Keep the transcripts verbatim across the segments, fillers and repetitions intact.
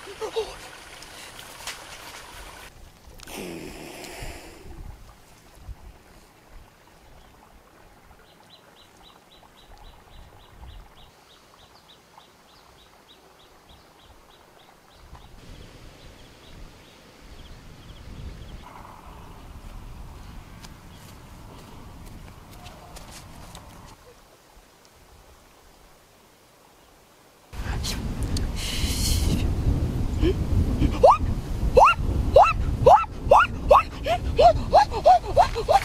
What? What? What? What? What? What? What?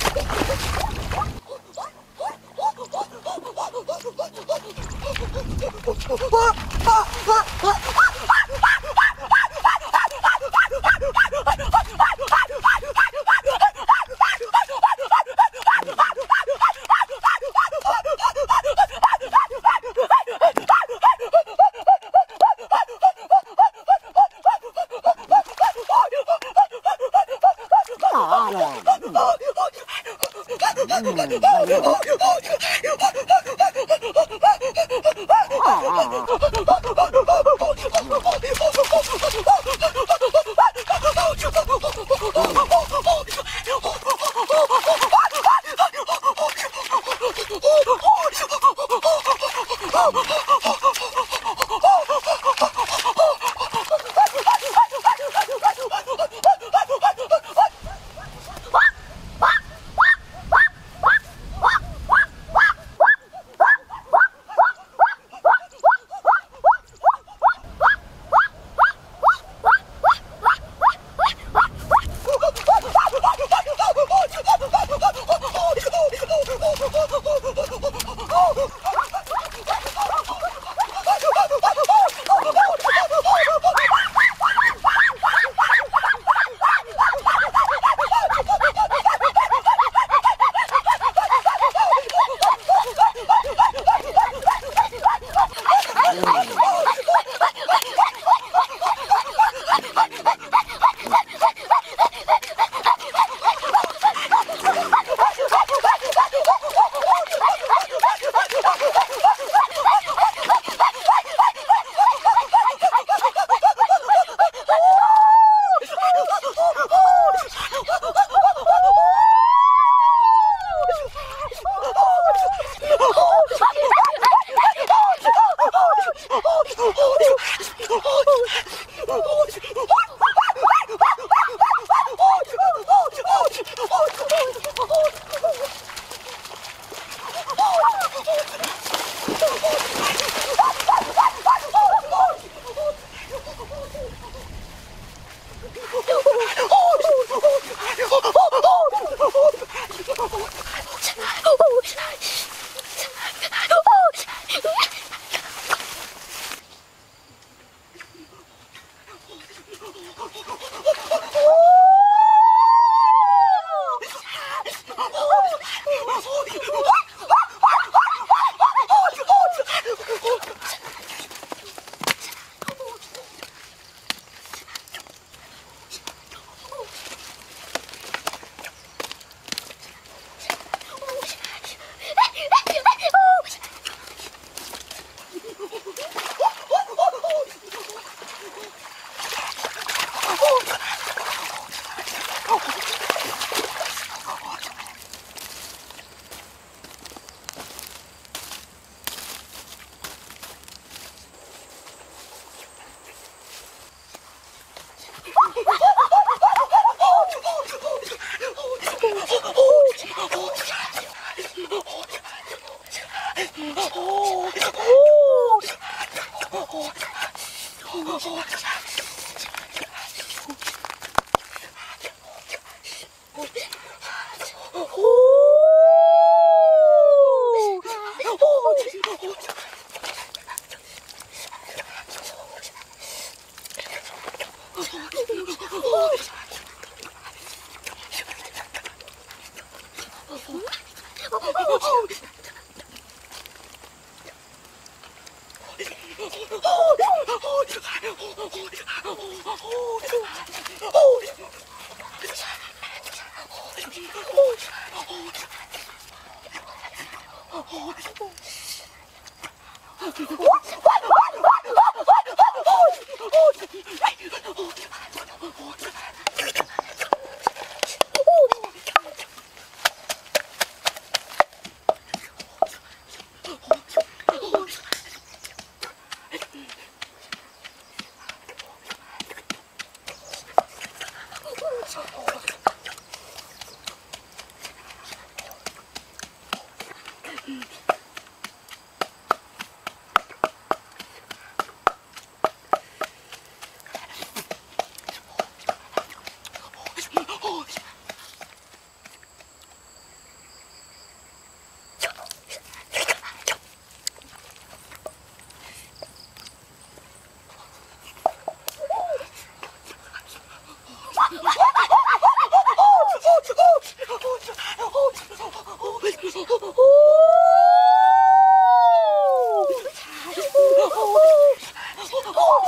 What?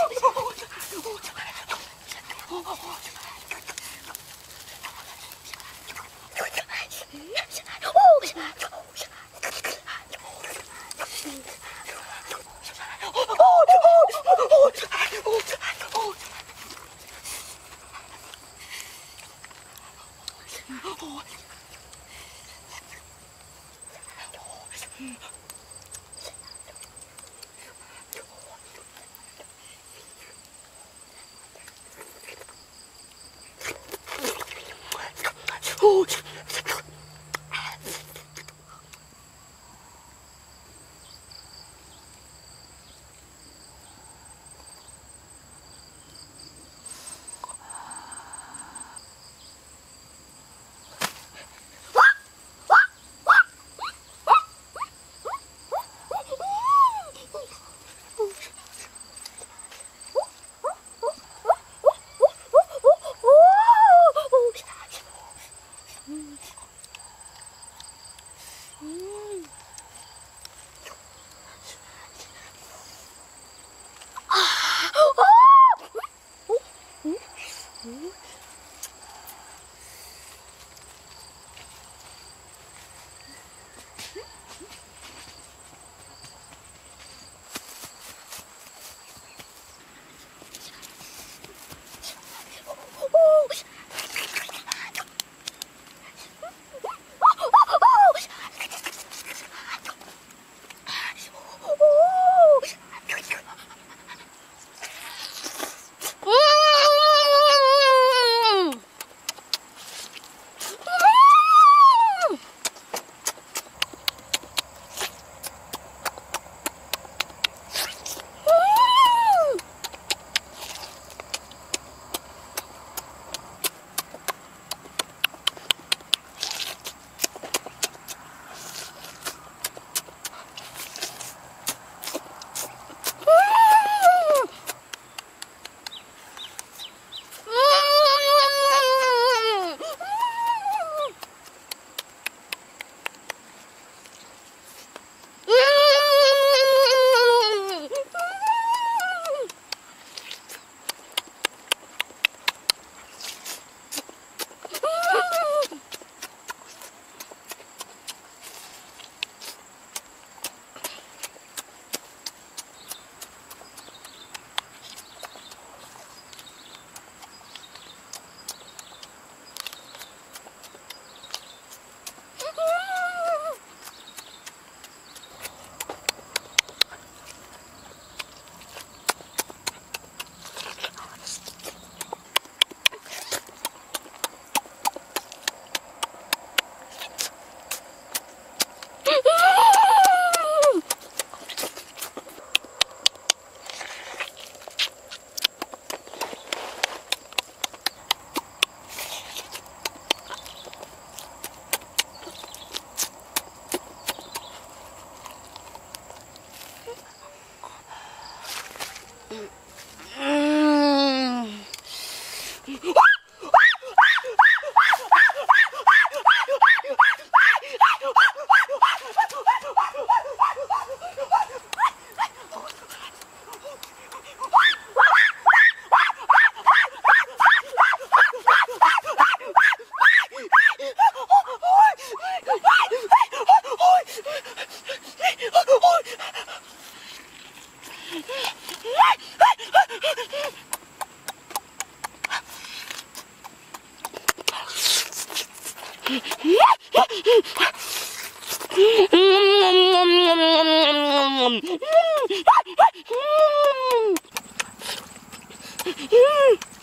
Mm.